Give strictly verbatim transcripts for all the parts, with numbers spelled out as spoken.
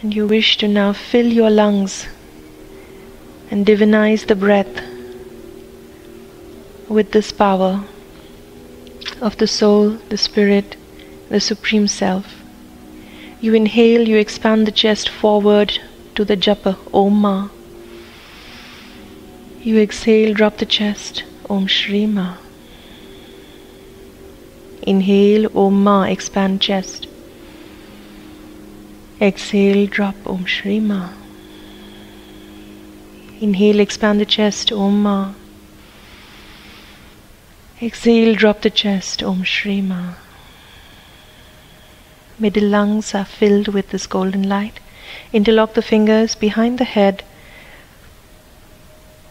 And you wish to now fill your lungs and divinize the breath with this power of the soul, the spirit, the supreme self. You inhale, you expand the chest forward to the japa, Om Ma. You exhale, drop the chest, Om Shri Ma. Inhale, Om Ma, expand chest. Exhale, drop, Om Shri Ma. Inhale, expand the chest, Om Ma. Exhale, drop the chest, Om Shri Ma. Middle lungs are filled with this golden light. Interlock the fingers behind the head,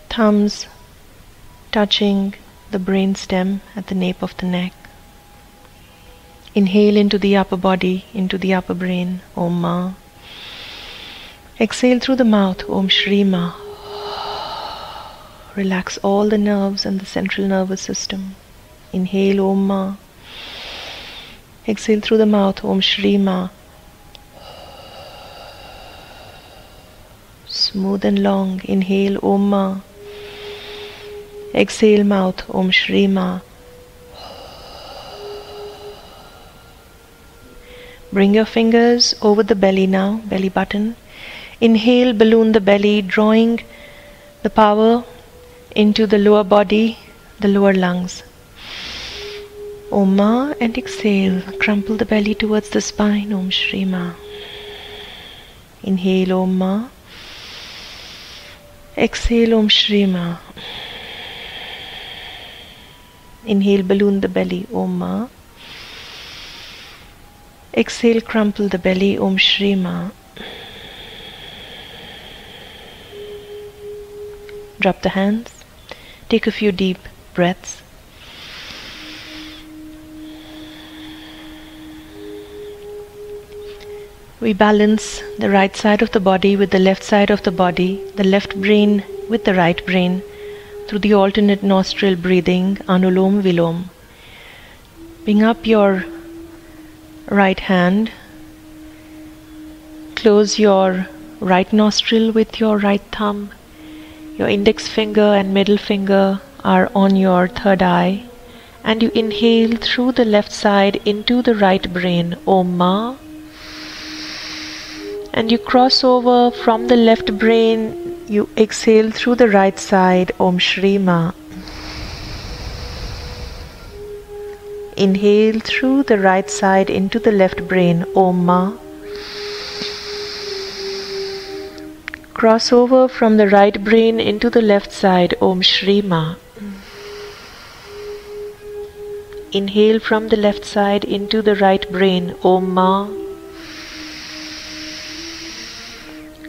thumbs touching the brain stem at the nape of the neck. Inhale into the upper body, into the upper brain, Om Ma. Exhale through the mouth, Om Shri Ma. Relax all the nerves and the central nervous system. Inhale, Om Ma. Exhale through the mouth, Om Shri Ma. Smooth and long, inhale, Om Ma. Exhale, mouth, Om Shri Ma. Bring your fingers over the belly now, belly button. Inhale, balloon the belly, drawing the power into the lower body, the lower lungs. Om Ma, and exhale, crumple the belly towards the spine, Om Shri Ma. Inhale, Om Ma. Exhale, Om Shri Ma. Inhale, balloon the belly, Om Ma. Exhale, crumple the belly, Om Shri Ma. Drop the hands. Take a few deep breaths. We balance the right side of the body with the left side of the body, the left brain with the right brain through the alternate nostril breathing, Anulom Vilom. Bring up your right hand, close your right nostril with your right thumb, your index finger and middle finger are on your third eye, and you inhale through the left side into the right brain, Om Ma. And you cross over from the left brain, you exhale through the right side, Om Shri Ma. Inhale through the right side into the left brain, Om Ma. Cross over from the right brain into the left side, Om Shri Ma. Inhale from the left side into the right brain, Om Ma.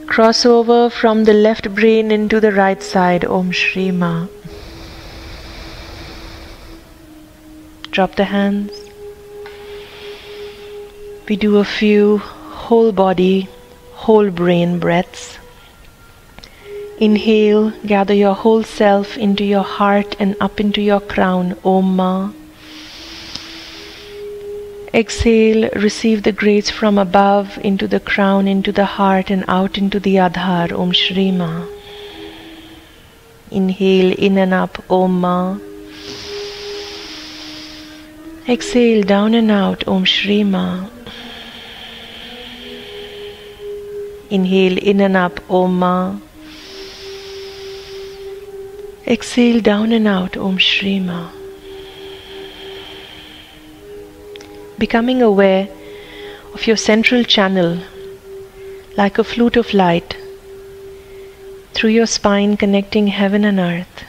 Cross over from the left brain into the right side, Om Shri Ma. Drop the hands. We do a few whole body, whole brain breaths. Inhale, gather your whole self into your heart and up into your crown, Om Ma. Exhale, receive the grace from above into the crown, into the heart and out into the Adhar, Om Shri Ma. Inhale, in and up, Om Ma. Exhale, down and out, Om Shri Ma. Inhale, in and up, Om Ma. Exhale, down and out, Om Shri Ma. Becoming aware of your central channel like a flute of light through your spine connecting heaven and earth.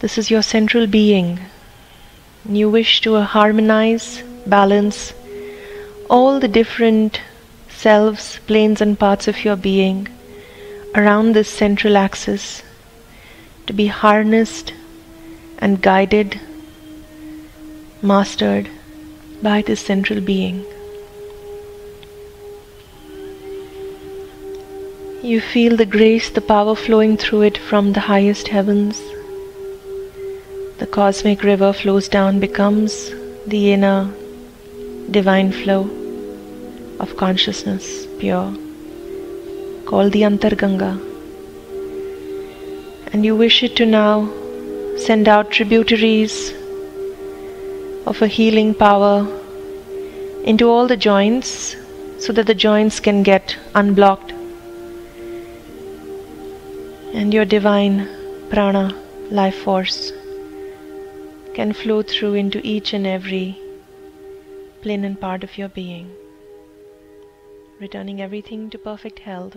This is your central being. You wish to harmonize, balance all the different selves, planes and parts of your being around this central axis to be harnessed and guided, mastered by this central being. You feel the grace, the power flowing through it from the highest heavens. The cosmic river flows down, becomes the inner divine flow. of consciousness, pure, called the Antar Ganga, and you wish it to now send out tributaries of a healing power into all the joints so that the joints can get unblocked and your divine prana, life force, can flow through into each and every plane and part of your being, returning everything to perfect health.